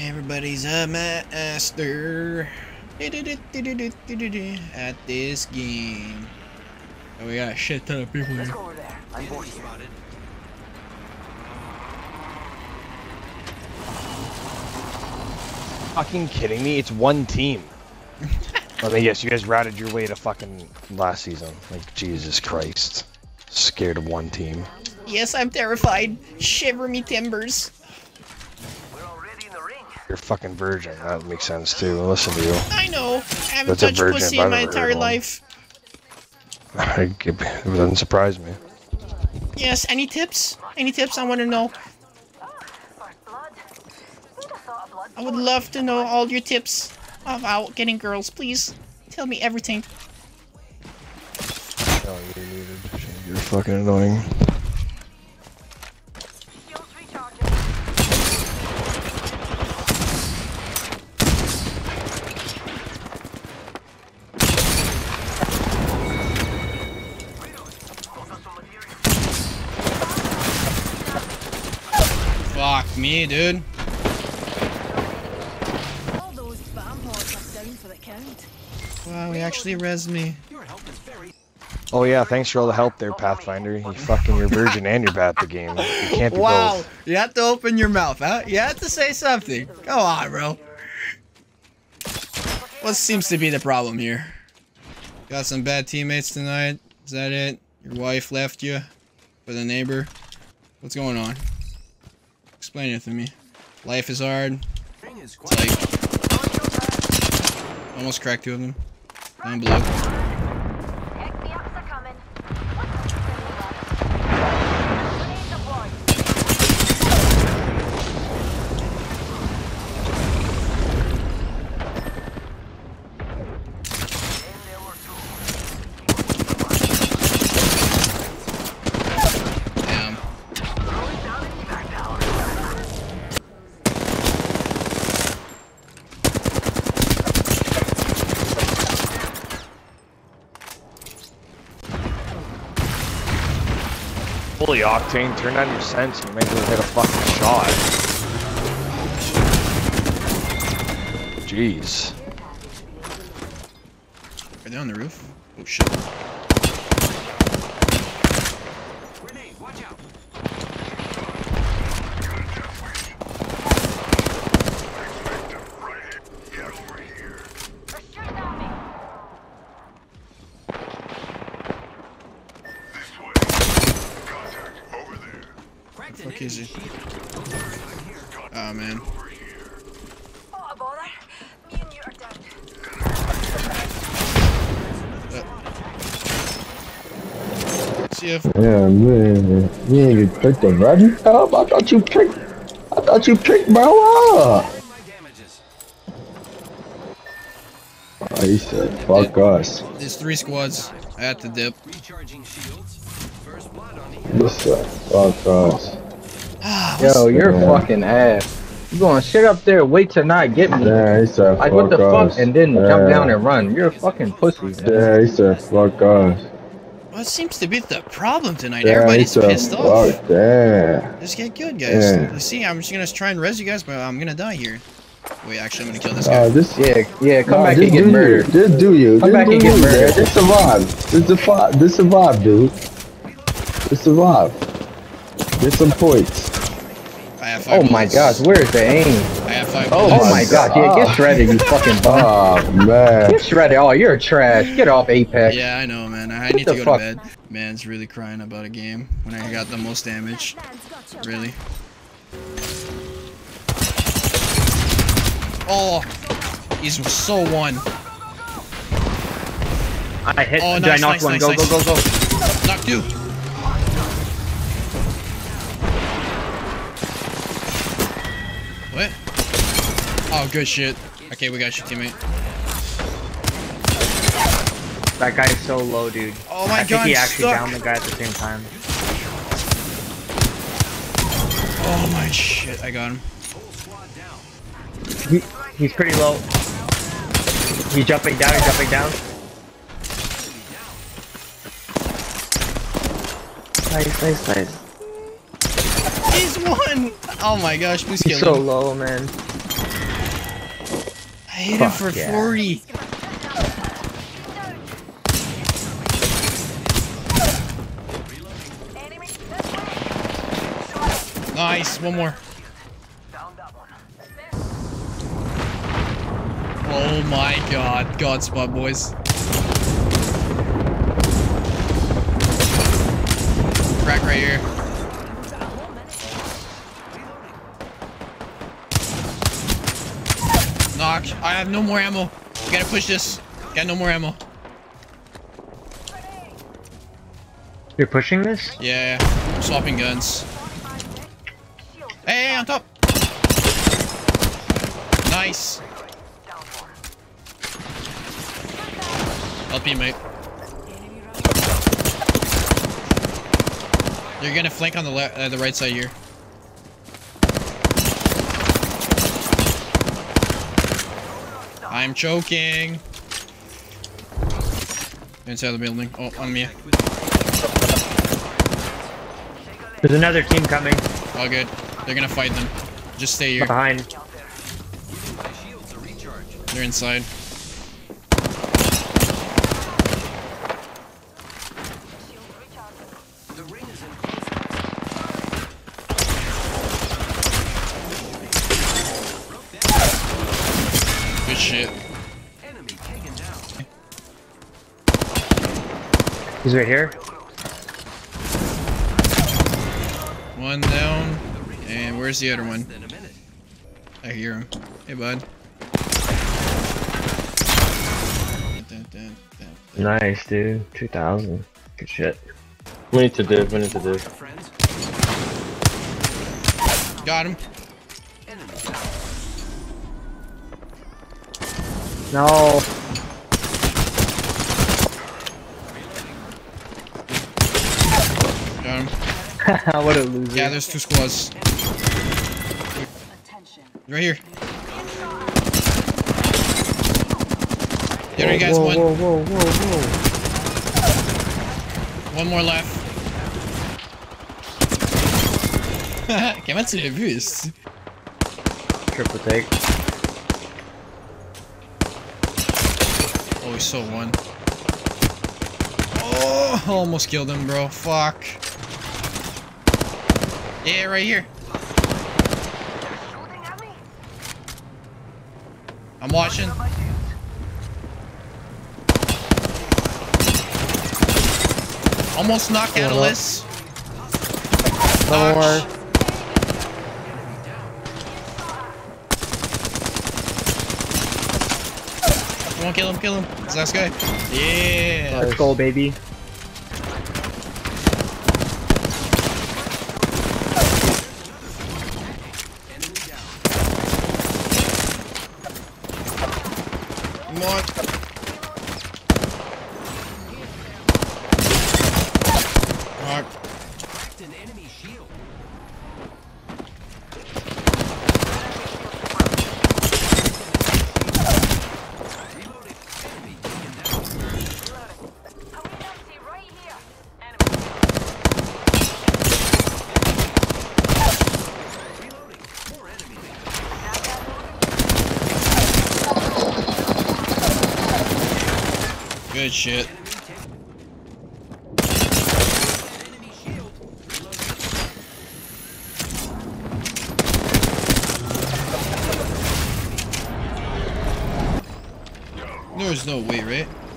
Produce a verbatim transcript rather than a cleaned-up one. Everybody's a master at this game. Oh, we got a shit ton of people here. I'm bored here. Fucking kidding me? It's one team. Let me guess, you guys routed your way to fucking last season. Like, Jesus Christ. Scared of one team. Yes, I'm terrified. Shiver me timbers. We're already in the ring. You're fucking virgin. That makes sense too. Listen to you. I know. I haven't touched pussy in my entire life. It doesn't surprise me. Yes, any tips? Any tips? I want to know. I would love to know all your tips about getting girls, please. Tell me everything. Oh, you're muted. You're fucking annoying. Fuck me, dude. Wow, he actually rezzed me. Oh yeah, thanks for all the help there, Pathfinder. You fucking, you're virgin and you're bad at the game. You can't do wow. both. Wow, you have to open your mouth, huh? You have to say something. Go on, bro. What seems to be the problem here? Got some bad teammates tonight. Is that it? Your wife left you? With a neighbor? What's going on? Explain it to me. Life is hard. It's like... Almost cracked two of them. Down below. Damn. Holy Octane, turn on your sense and you might be able to hit a fucking shot. Jeez. Are they on the roof? Oh shit. Grenade, watch out. Fuck is he? Oh man. See if yeah, man. You ain't even picked them, Roger. Oh, I thought you picked. I thought you picked, bro. Oh, he said, "Fuck it, us." There's three squads. I had to dip. Recharging shields. First blood on the this fuck us. Yo, you're a fucking ass. You gonna sit up there, wait till night, get me. Yeah, he said, like, what the us. fuck? And then yeah. jump down and run. You're a fucking pussy. Yeah, he said, fuck us. Well, it seems to be the problem tonight. Yeah, everybody's said, pissed off. Fuck yeah. Just get good, guys. Yeah. You see, I'm just gonna try and res you guys, but I'm gonna die here. Wait, actually, I'm gonna kill this guy. Uh, this, yeah, yeah, come nah, back and get murdered. Just do you. Come just back do and get murdered. Just survive. Just survive, just survive, dude. Just survive. Get some points. I have five oh points. My gosh, where is the aim? I have five oh points. Oh my god, yeah, get shredded, you fucking bum. Oh, man. Get shredded. Oh, you're trash. Get off Apex. Yeah, I know, man. I, I need to go fuck? to bed. Man's really crying about a game when I got the most damage. Really. Oh, he's so one. I hit. Oh, nice, I knocked nice, one. Nice, go, nice. go, go, go. Knock two. What? Oh, good shit. Okay, we got your teammate. That guy's so low, dude. Oh my I god, think he actually stuck. downed the guy at the same time. Oh my shit, I got him. He, he's pretty low. He's jumping down, he's jumping down. Nice, nice, nice. He's one! Oh my gosh, please kill him. So low, man. I hit Fuck him for yeah. forty. Nice, one more. Oh my god, god spot, boys. Crack right here. Knock. I have no more ammo. We gotta push this. Got no more ammo. You're pushing this? Yeah, I'm swapping guns. Hey, on top! Nice! Help me, mate. You're gonna flank on the left, uh, the right side here. I'm choking! Inside the building. Oh, on me. There's another team coming. All good. They're gonna fight them. Just stay here. Behind. They're inside. Good shit. He's right here. One down. And where's the other one? I hear him. Hey, bud. Nice, dude. two thousand. Good shit. We need to div. We need to div. Got him. No. Got him. What a loser. Yeah, there's two squads. Right here. There you guys, one. Whoa, whoa, whoa, whoa. One more left. Can't see the boost. Triple take. Oh, we saw one. Oh, almost killed him, bro. Fuck. Yeah, right here. I'm watching. Almost knocked Catalyst. One more. Come on, kill him, kill him. It's the last guy. Yeah. Let's go, baby. Come on. Mark. Good shit. There's no way, right?